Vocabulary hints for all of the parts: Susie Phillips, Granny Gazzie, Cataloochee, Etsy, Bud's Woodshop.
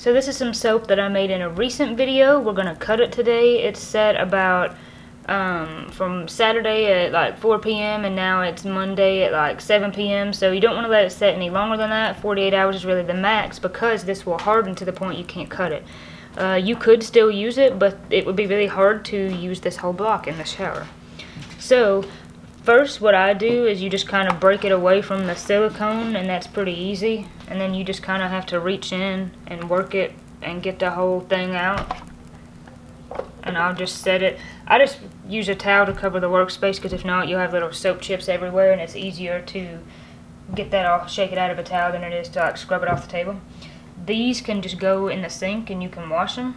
So this is some soap that I made in a recent video. We're gonna cut it today. It's set about from Saturday at like 4 p.m. and now it's Monday at like 7 p.m. so you don't want to let it set any longer than that. 48 hours is really the max, because this will harden to the point you can't cut it. You could still use it, but it would be really hard to use this whole block in the shower. So first what I do is you just kind of break it away from the silicone, and that's pretty easy, and then you just kind of have to reach in and work it and get the whole thing out. And I'll just set it. I just use a towel to cover the workspace, because if not, you'll have little soap chips everywhere, and it's easier to get that off, shake it out of a towel, than it is to like scrub it off the table. These can just go in the sink and you can wash them.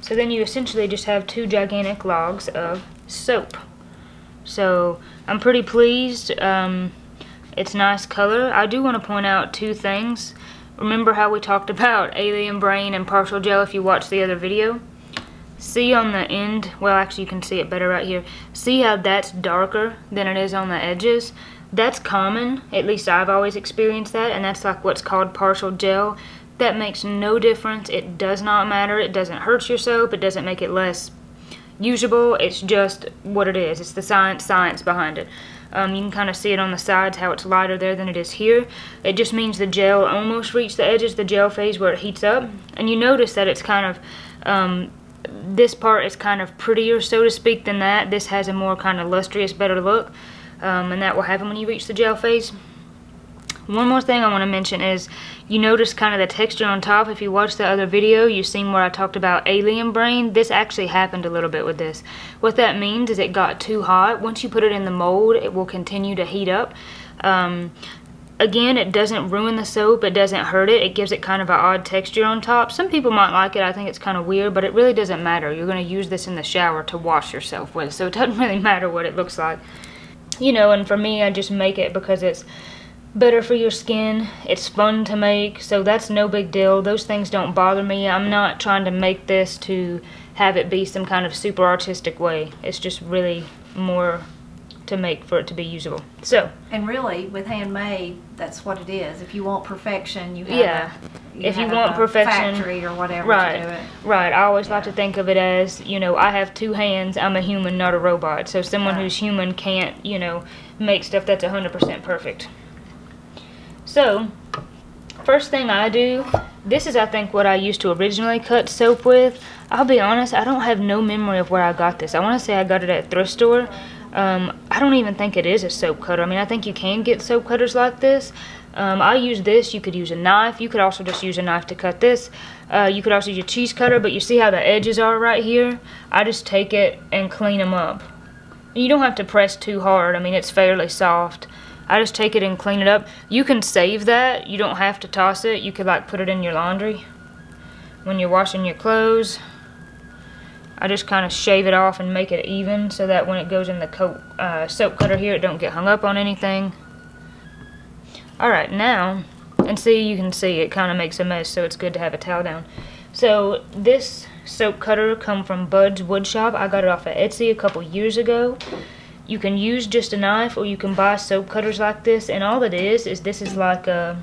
So then you essentially just have two gigantic logs of soap. So I'm pretty pleased. It's nice color. I do want to point out two things. Remember how we talked about alien brain and partial gel if you watched the other video? See on the end, well actually you can see it better right here, see how that's darker than it is on the edges? That's common, at least I've always experienced that, and that's like what's called partial gel. That makes no difference, it does not matter, it doesn't hurt your soap, it doesn't make it less usable, it's just what it is. It's the science behind it. You can kind of see it on the sides, how it's lighter there than it is here. It just means the gel almost reached the edges, the gel phase where it heats up. And you notice that it's kind of, this part is kind of prettier, so to speak, than that. This has a more kind of lustrous, better look, and that will happen when you reach the gel phase. One more thing I want to mention is, you notice kind of the texture on top. If you watch the other video, you've seen where I talked about alien brain. This actually happened a little bit with this. What that means is it got too hot. Once you put it in the mold, it will continue to heat up. Again, it doesn't ruin the soap, it doesn't hurt it. It gives it kind of an odd texture on top. Some people might like it, I think it's kind of weird, but it really doesn't matter. You're going to use this in the shower to wash yourself with, so it doesn't really matter what it looks like. You know, and for me, I just make it because it's better for your skin, it's fun to make, so that's no big deal. Those things don't bother me. I'm not trying to make this to have it be some kind of super artistic way. It's just really more to make for it to be usable. So, and really with handmade, that's what it is. If you want perfection, you have, yeah, if you want perfection, factory or whatever, right, to do it. Right. I always like to think of it as, you know, I have two hands, I'm a human, not a robot. So someone who's human can't, you know, make stuff that's 100% perfect. So, first thing I do, this is I think what I used to originally cut soap with. I'll be honest, I don't have no memory of where I got this. I want to say I got it at a thrift store. I don't even think it is a soap cutter. I mean, I think you can get soap cutters like this. I use this. You could use a knife. You could also just use a knife to cut this. You could also use a cheese cutter, but you see how the edges are right here? I just take it and clean them up. You don't have to press too hard. I mean, it's fairly soft. I just take it and clean it up. You can save that. You don't have to toss it. You could like put it in your laundry when you're washing your clothes. I just kind of shave it off and make it even so that when it goes in the soap cutter here, it don't get hung up on anything. All right, now, and see, you can see it kind of makes a mess, so it's good to have a towel down. So this soap cutter come from Bud's Woodshop. I got it off of Etsy a couple years ago. You can use just a knife, or you can buy soap cutters like this, and all it is this is like a,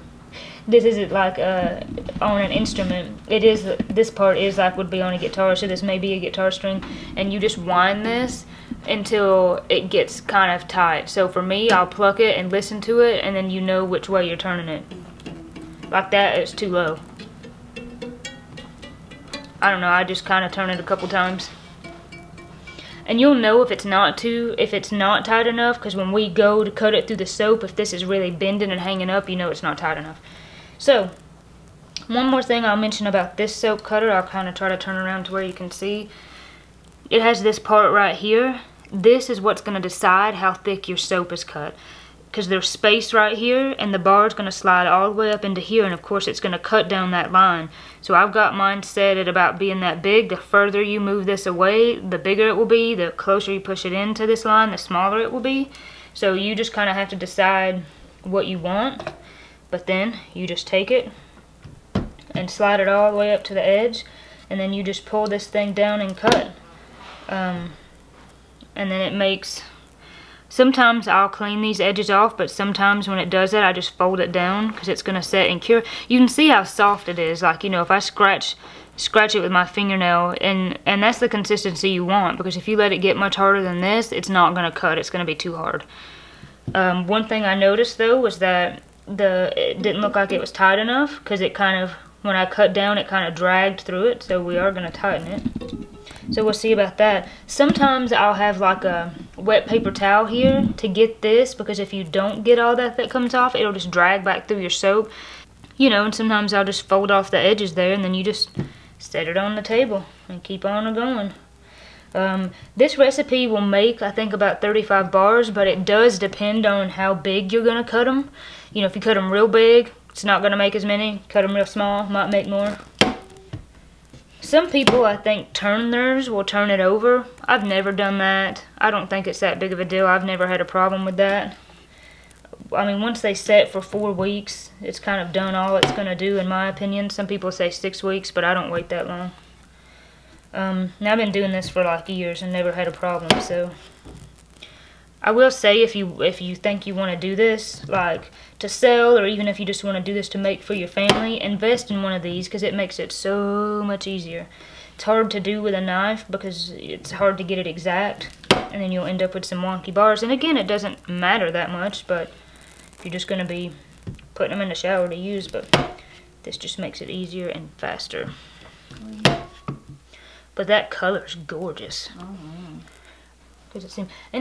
this isn't like a, on an instrument. It is, this part is like would be on a guitar, so this may be a guitar string, and you just wind this until it gets kind of tight. So for me, I'll pluck it and listen to it, and then you know which way you're turning it. Like that, it's too low. I don't know, I just kind of turn it a couple times. And you'll know if it's not tight enough, because when we go to cut it through the soap, if this is really bending and hanging up, you know it's not tight enough. So, one more thing I'll mention about this soap cutter, I'll kind of try to turn around to where you can see. It has this part right here. This is what's going to decide how thick your soap is cut, because there's space right here, and the bar is going to slide all the way up into here, and of course it's going to cut down that line. So I've got mine set at about being that big. The further you move this away, the bigger it will be. The closer you push it into this line, the smaller it will be. So you just kind of have to decide what you want, but then you just take it and slide it all the way up to the edge, and then you just pull this thing down and cut. And then it makes Sometimes I'll clean these edges off, but sometimes when it does that, I just fold it down because it's going to set and cure. You can see how soft it is. Like, you know, if I scratch it with my fingernail, and that's the consistency you want, because if you let it get much harder than this, it's not going to cut. It's going to be too hard. One thing I noticed, though, was that it didn't look like it was tight enough, because it kind of, when I cut down, it kind of dragged through it, so we are going to tighten it. So we'll see about that. Sometimes I'll have like a wet paper towel here to get this, because if you don't get all that comes off, it'll just drag back through your soap. You know, and sometimes I'll just fold off the edges there, and then you just set it on the table and keep on going. This recipe will make, I think, about 35 bars, but it does depend on how big you're going to cut them. You know, if you cut them real big, it's not going to make as many. Cut them real small, might make more. Some people, I think, will turn it over. I've never done that. I don't think it's that big of a deal. I've never had a problem with that. I mean, once they set for 4 weeks, it's kind of done all it's going to do, in my opinion. Some people say 6 weeks, but I don't wait that long. Now, I've been doing this for like years and never had a problem, so I will say, if you think you want to do this, like to sell, or even if you just want to do this to make for your family, invest in one of these, because it makes it so much easier. It's hard to do with a knife because it's hard to get it exact, and then you'll end up with some wonky bars. And again, it doesn't matter that much, but if you're just going to be putting them in the shower to use, but this just makes it easier and faster. But that color's gorgeous. And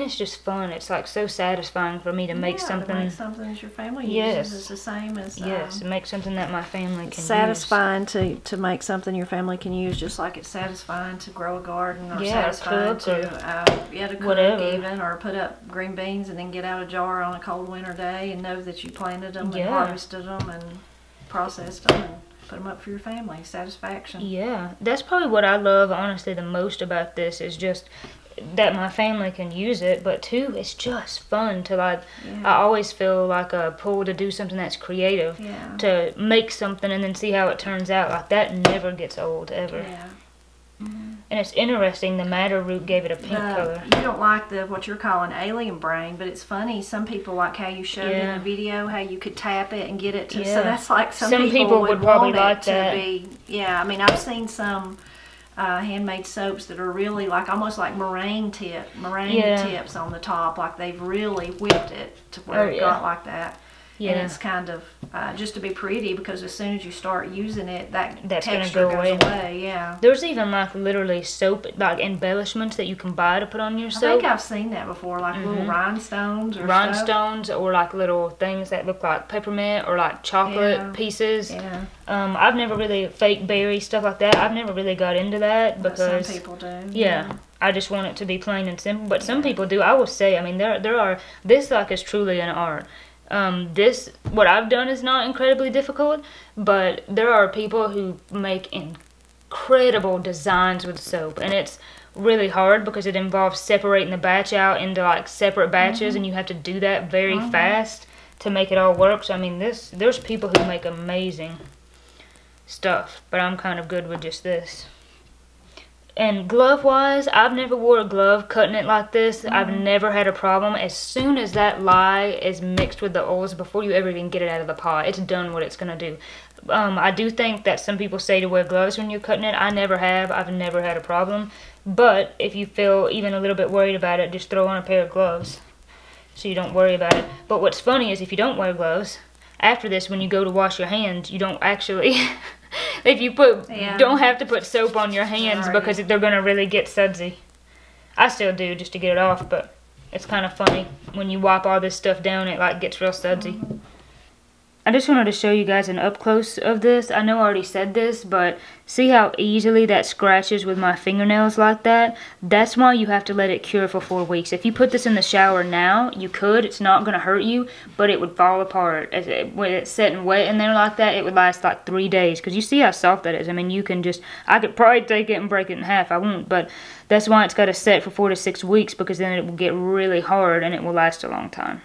it's just fun. It's like so satisfying for me to make something. To make something that your family uses is the same as. Yes, make something that my family can use. Satisfying to make something your family can use, just like it's satisfying to grow a garden, or satisfying to cook even, or put up green beans and then get out a jar on a cold winter day and know that you planted them and harvested them and processed them. And put them up for your family. Satisfaction. Yeah, that's probably what I love, honestly, the most about this is just that my family can use it, but too, it's just fun to like. I always feel like a pull to do something that's creative, to make something and then see how it turns out. Like that never gets old ever. And it's interesting. The madder root gave it a pink color. You don't like what you're calling alien brain, but it's funny. Some people like how you showed in the video how you could tap it and get it to. So that's like some people would probably like that. I mean, I've seen some handmade soaps that are really like almost like meringue tips on the top, like they've really whipped it to where it got like that. And it's kind of just to be pretty, because as soon as you start using it, that texture goes away. There's even like literally soap, like embellishments that you can buy to put on your soap. I think I've seen that before, like little rhinestones or stuff. Or like little things that look like peppermint or like chocolate pieces. I've never really fake berry stuff like that. I've never really got into that, because some people do. I just want it to be plain and simple, but some people do. I will say, I mean, there are, this like is truly an art. This, what I've done is not incredibly difficult, but there are people who make incredible designs with soap, and it's really hard because it involves separating the batch out into like separate batches, and you have to do that very fast to make it all work. So I mean, there's people who make amazing stuff, but I'm kind of good with just this. And glove-wise, I've never wore a glove cutting it like this. I've never had a problem. As soon as that lye is mixed with the oils, before you ever even get it out of the pot, it's done what it's going to do. I do think that some people say to wear gloves when you're cutting it. I never have. I've never had a problem. But if you feel even a little bit worried about it, just throw on a pair of gloves so you don't worry about it. But what's funny is if you don't wear gloves, after this, when you go to wash your hands, you don't actually... If you put, don't have to put soap on your hands because they're going to really get sudsy. I still do just to get it off, but it's kind of funny. When you wipe all this stuff down, it like gets real sudsy. I just wanted to show you guys an up close of this. I know I already said this, but see how easily that scratches with my fingernails like that? That's why you have to let it cure for 4 weeks. If you put this in the shower now, you could. It's not going to hurt you, but it would fall apart. When it's sitting wet in there like that, it would last like 3 days. Because you see how soft that is. I mean, you can just, I could probably take it and break it in half. I won't, but that's why it's got to set for 4 to 6 weeks, because then it will get really hard and it will last a long time.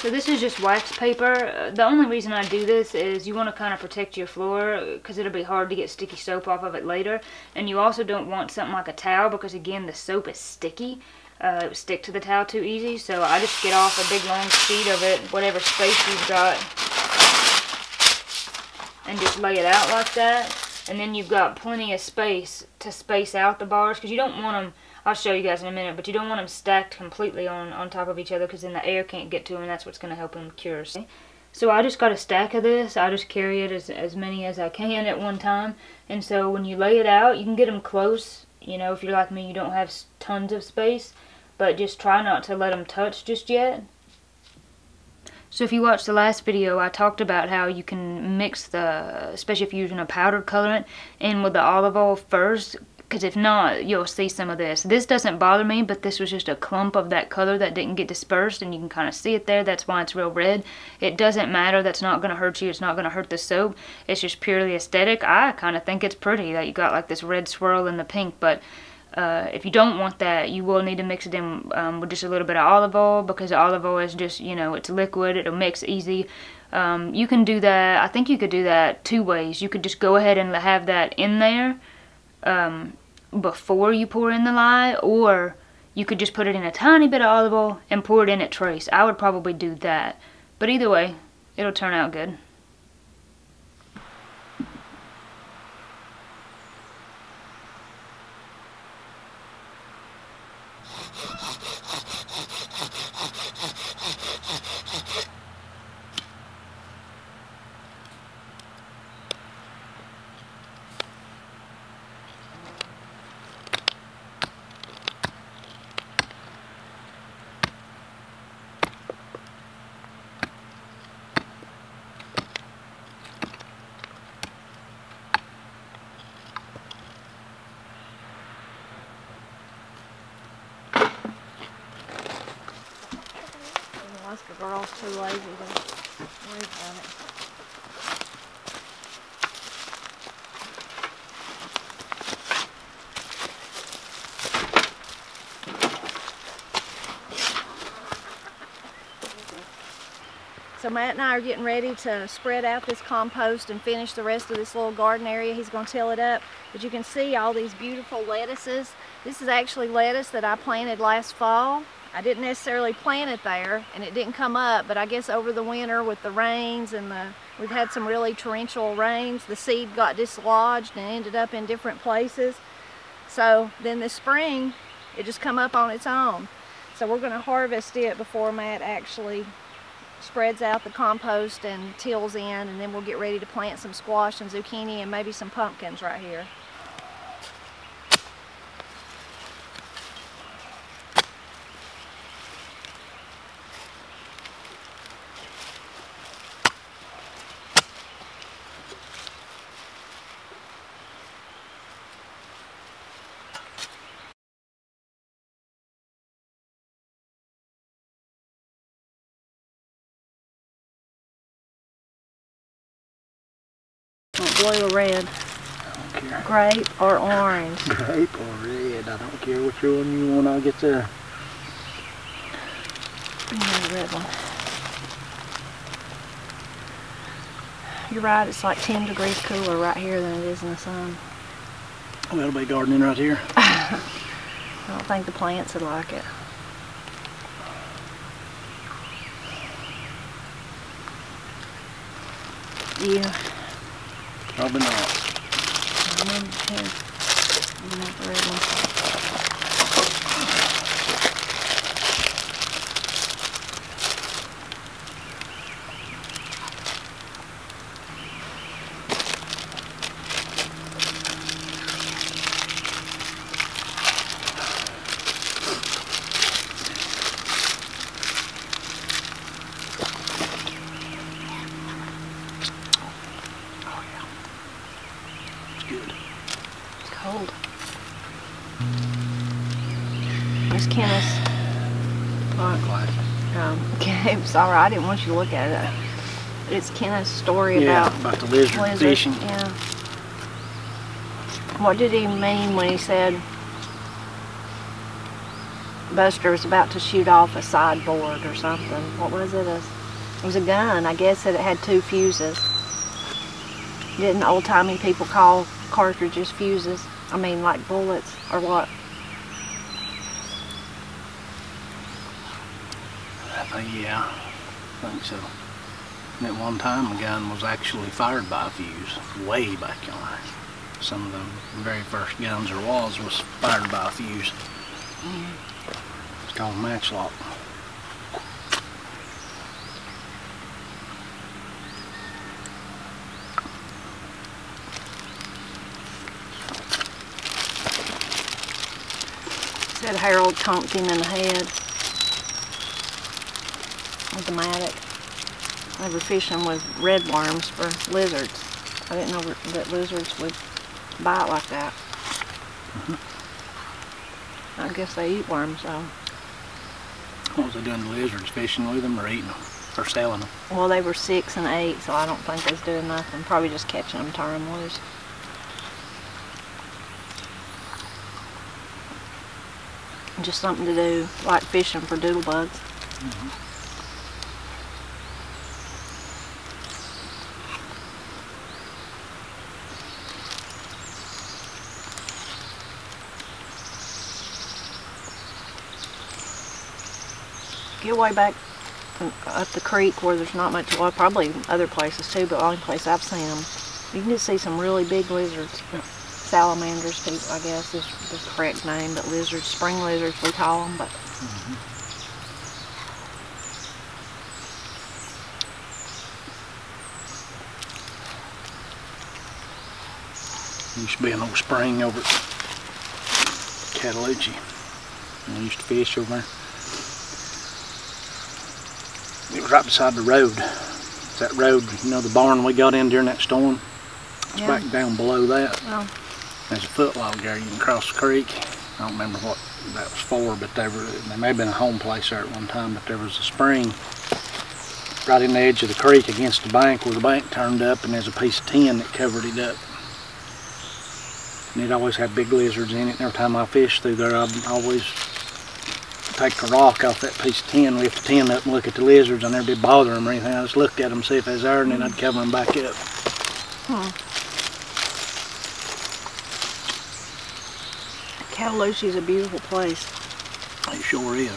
So this is just wax paper. The only reason I do this is you want to kind of protect your floor because it'll be hard to get sticky soap off of it later. And you also don't want something like a towel because, again, the soap is sticky. It would stick to the towel too easy. So I just get off a big long sheet of it, whatever space you've got, and just lay it out like that. And then you've got plenty of space to space out the bars because you don't want them, I'll show you guys in a minute, but you don't want them stacked completely on top of each other because then the air can't get to them, and that's what's going to help them cure. So I just got a stack of this. I just carry it as many as I can at one time. And so when you lay it out, you can get them close. You know, if you're like me, you don't have tons of space, but just try not to let them touch just yet. So if you watched the last video, I talked about how you can mix the, especially if you're using a powdered colorant, in with the olive oil first, because if not, you'll see some of this. This doesn't bother me, but this was just a clump of that color that didn't get dispersed, and you can kind of see it there. That's why it's real red. It doesn't matter. That's not going to hurt you. It's not going to hurt the soap. It's just purely aesthetic. I kind of think it's pretty that you got like this red swirl in the pink, but if you don't want that, you will need to mix it in with just a little bit of olive oil, because olive oil is just, you know, it's liquid, it'll mix easy. You can do that, I think you could do that two ways. You could just go ahead and have that in there before you pour in the lye, or you could just put it in a tiny bit of olive oil and pour it in at trace. I would probably do that, but either way, it'll turn out good. The girl's too lazy to worry about it. So Matt and I are getting ready to spread out this compost and finish the rest of this little garden area. He's going to till it up, but you can see all these beautiful lettuces. This is actually lettuce that I planted last fall. I didn't necessarily plant it there, and it didn't come up, but I guess over the winter with the rains and we've had some really torrential rains, the seed got dislodged and ended up in different places. So then this spring, it just come up on its own. So we're gonna harvest it before Matt actually spreads out the compost and tills in, and then we'll get ready to plant some squash and zucchini and maybe some pumpkins right here. Blue or red? I don't care. Grape or orange? Grape or red? I don't care which one you want. I'll get there. The red one. You're right. It's like 10 degrees cooler right here than it is in the sun. Well, that'll be gardening right here. I don't think the plants would like it. Yeah. Probably not. It's all right. I didn't want you to look at it. But it's Kenneth's story about the lizard fishing. Yeah. What did he mean when he said Buster was about to shoot off a sideboard or something. What was it? It was a gun, I guess, that it had two fuses. Didn't old-timey people call cartridges fuses? I mean, like bullets or what? Yeah, I think so. And at one time, a gun was actually fired by a fuse, way back in life. Some of the very first guns or walls was fired by a fuse. Mm-hmm. It's called a matchlock. Said Harold conked him in the head with the mattock. They were fishing with red worms for lizards. I didn't know that lizards would bite like that. Mm-hmm. I guess they eat worms, though. What was they doing to lizards? Fishing with them or eating them? Or selling them? Well, they were 6 and 8, so I don't think they was doing nothing. Probably just catching them, turning them loose. Just something to do, like fishing for doodle bugs. Mm-hmm. Get way back up the creek where there's not much, well, probably other places too, but the only place I've seen them, you can just see some really big lizards. Yeah. Salamanders, I guess, is the correct name, but lizards, spring lizards we call them, but... Mm-hmm. There used to be an old spring over at Cataloochee. I used to fish over there. It was right beside the road. It's that road, you know, the barn we got in during that storm. It's back down below that. Oh. There's a footlog there. You can cross the creek. I don't remember what that was for, but there may have been a home place there at one time, but there was a spring right in the edge of the creek against the bank where the bank turned up, and there's a piece of tin that covered it up. And it always had big lizards in it, and every time I fished through there, I'd always take the rock off that piece of tin, lift the tin up and look at the lizards. I never did bother them or anything. I just looked at them, see if they was there, and then I'd cover them back up. Hmm. Cataloochee's a beautiful place. It sure is.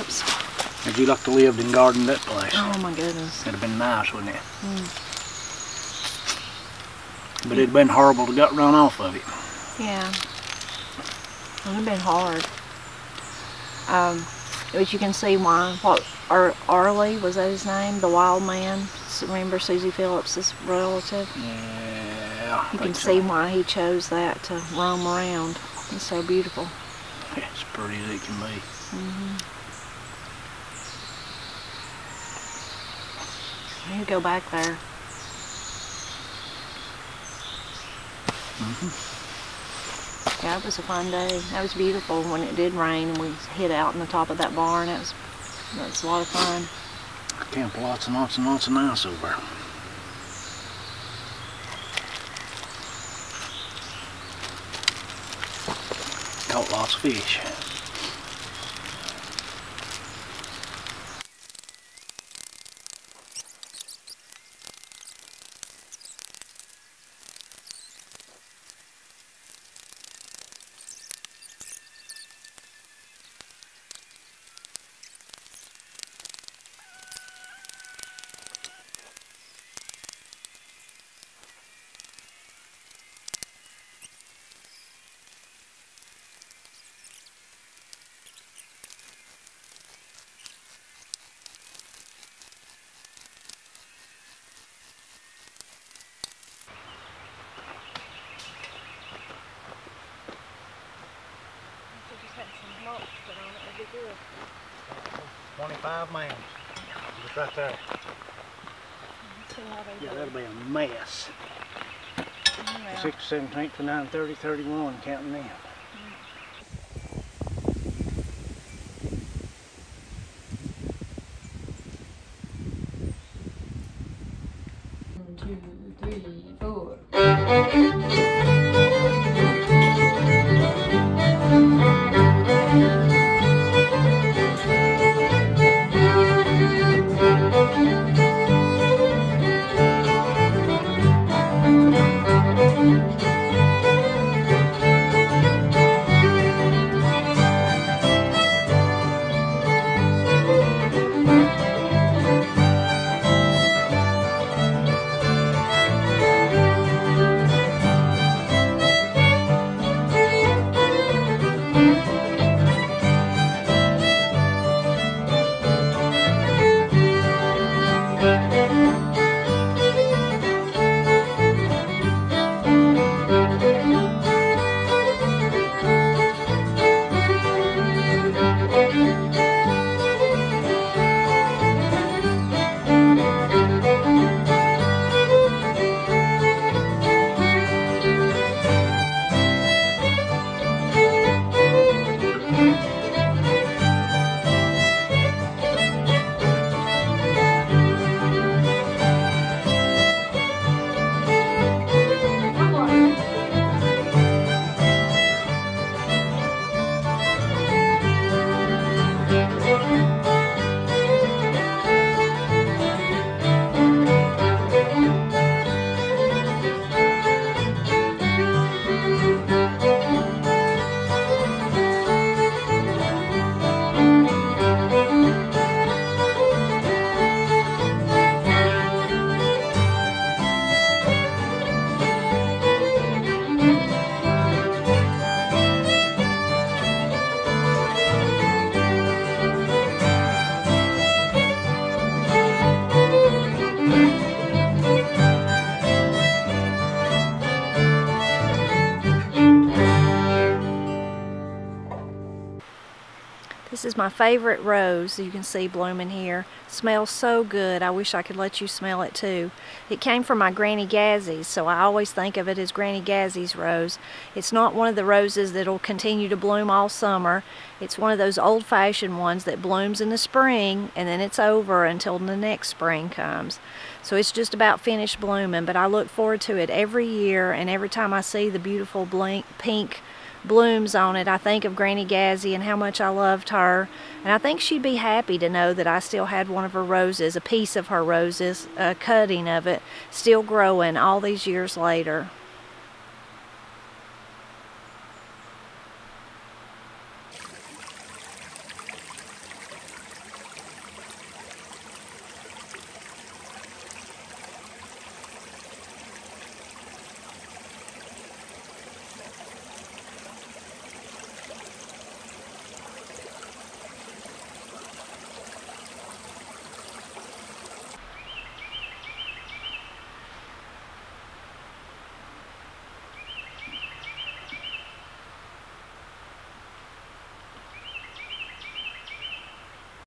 Oops. If you like to live and garden that place. Oh my goodness. It'd have been nice, wouldn't it? Mm. But it'd been horrible to get run off of it. Yeah. It'd have been hard. But you can see why. What Arlie, was that his name? The wild man. Remember Susie Phillips' relative? Yeah. You can see why he chose that to roam around. It's so beautiful. It's pretty as it can be. Mm-hmm. You go back there. Mm-hmm. Yeah, it was a fun day. That was beautiful when it did rain and we hid out in the top of that barn. That was a lot of fun. I camped lots and lots and lots of nights over. Caught lots of fish. Good. 25 man. Just right there. Yeah, that'll be a mess. Yeah. 6, 17, 9, 30, 31, counting them. Mm. 1, 2, 3, 4. is my favorite rose you can see blooming here. Smells so good. I wish I could let you smell it too. It came from my Granny Gazzie's, so I always think of it as Granny Gazzie's rose. It's not one of the roses that'll continue to bloom all summer. It's one of those old-fashioned ones that blooms in the spring and then it's over until the next spring comes. So it's just about finished blooming, but I look forward to it every year, and every time I see the beautiful pink blooms on it, I think of Granny Gazzie and how much I loved her, and I think she'd be happy to know that I still had one of her roses, a piece of her roses, a cutting of it, still growing all these years later.